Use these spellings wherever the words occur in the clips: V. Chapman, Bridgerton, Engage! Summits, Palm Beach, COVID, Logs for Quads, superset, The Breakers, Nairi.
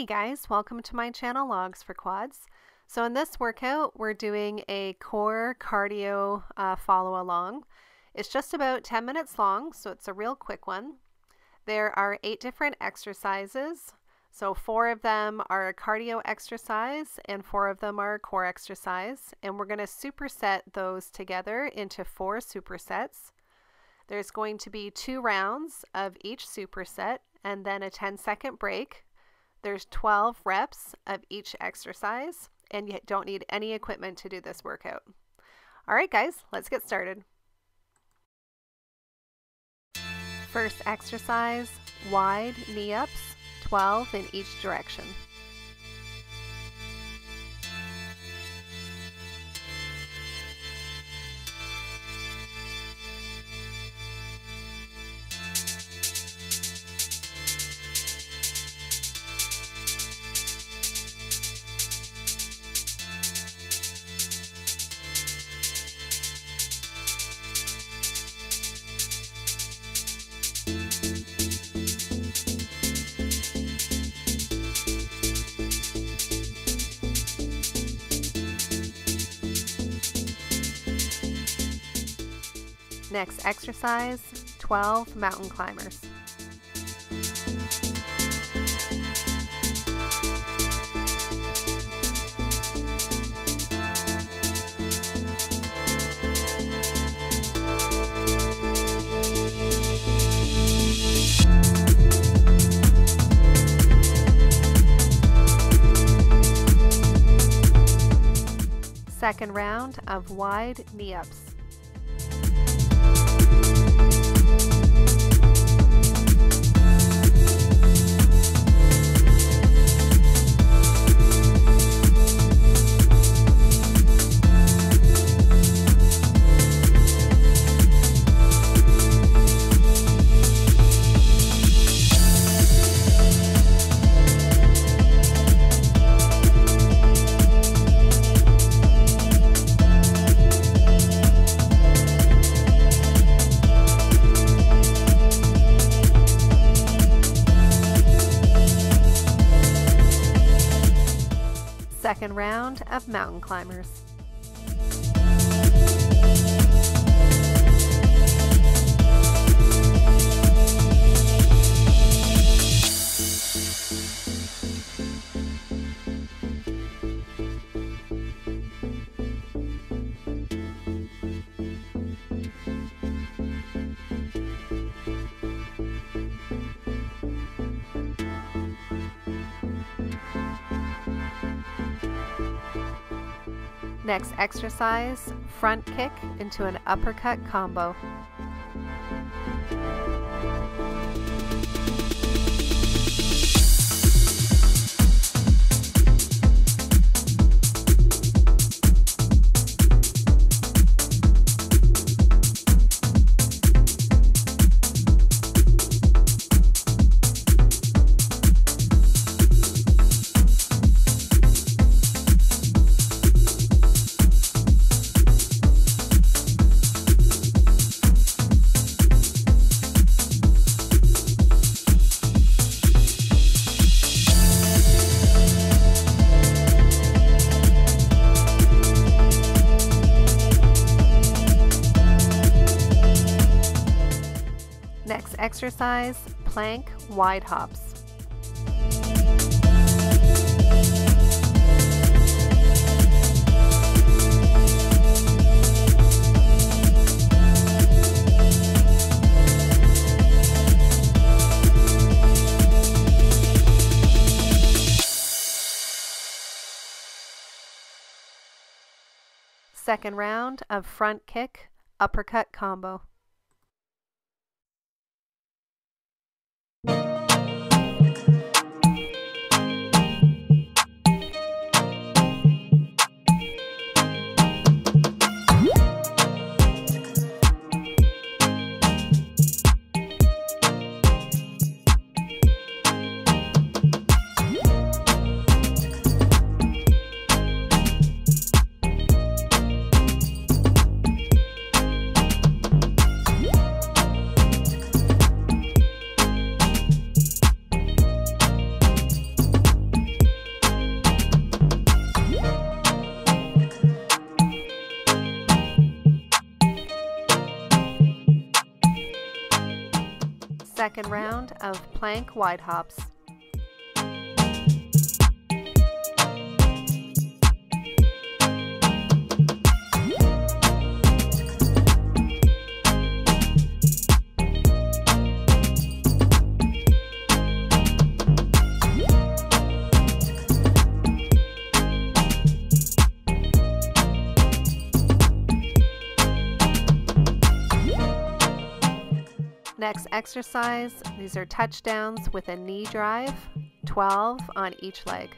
Hey guys, welcome to my channel Logs for Quads. So in this workout we're doing a core cardio follow along. It's just about 10 minutes long, so it's a real quick one. There are 8 different exercises, so 4 of them are a cardio exercise and 4 of them are a core exercise, and we're going to superset those together into 4 supersets. There's going to be 2 rounds of each superset and then a 10-second break. There's 12 reps of each exercise, and you don't need any equipment to do this workout. All right guys, let's get started. First exercise, wide knee ups, 12 in each direction. Next exercise, 12 mountain climbers. Second round of wide knee ups. Second round of mountain climbers. Next exercise, front kick into an uppercut combo. Next exercise, plank wide hops. Second round of front kick, uppercut combo. second round of plank wide hops. Next exercise, these are touchdowns with a knee drive, 12 on each leg.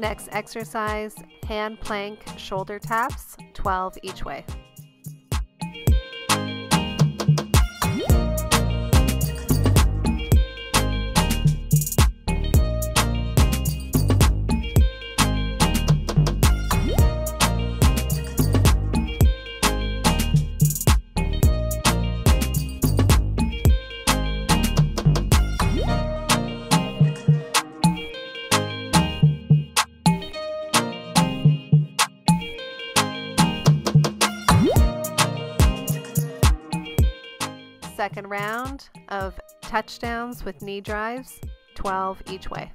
Next exercise, hand plank shoulder taps, 12 each way. Second round of touchdowns with knee drives, 12 each way.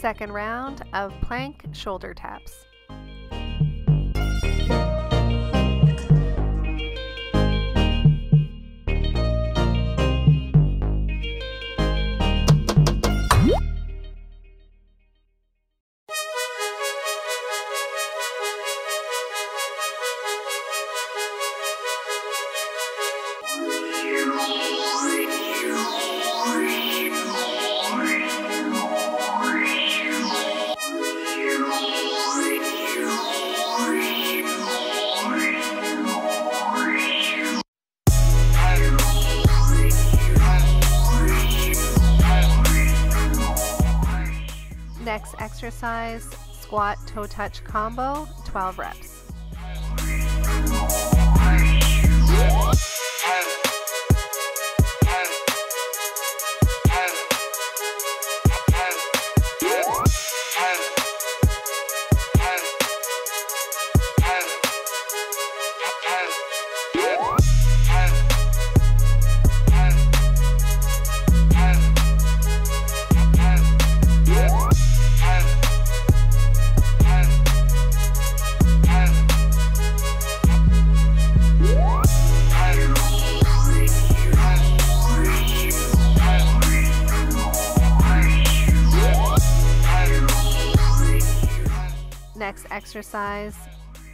Second round of plank shoulder taps. Next exercise, squat toe touch combo, 12 reps. Next exercise,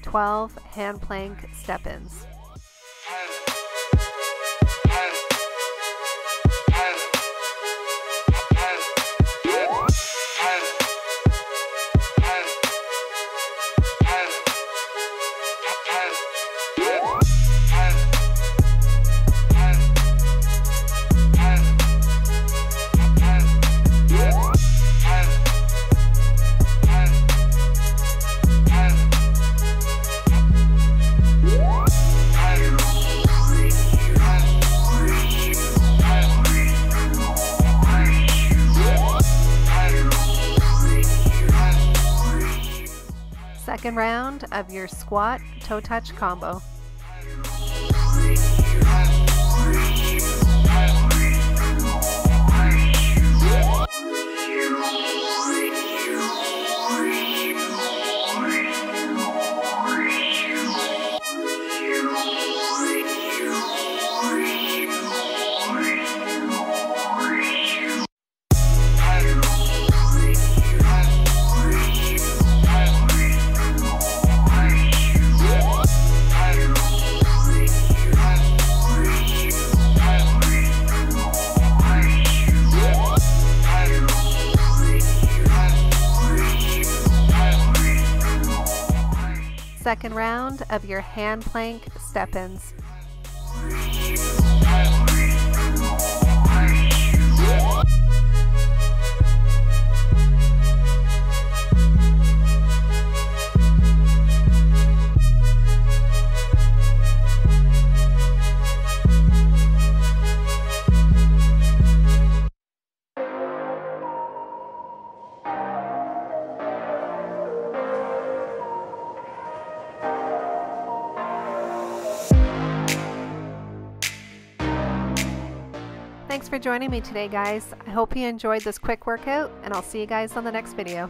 12 hand plank step-ins. Second round of your squat toe touch combo. second round of your hand plank step-ins. Thanks for joining me today, guys. I hope you enjoyed this quick workout, and I'll see you guys on the next video.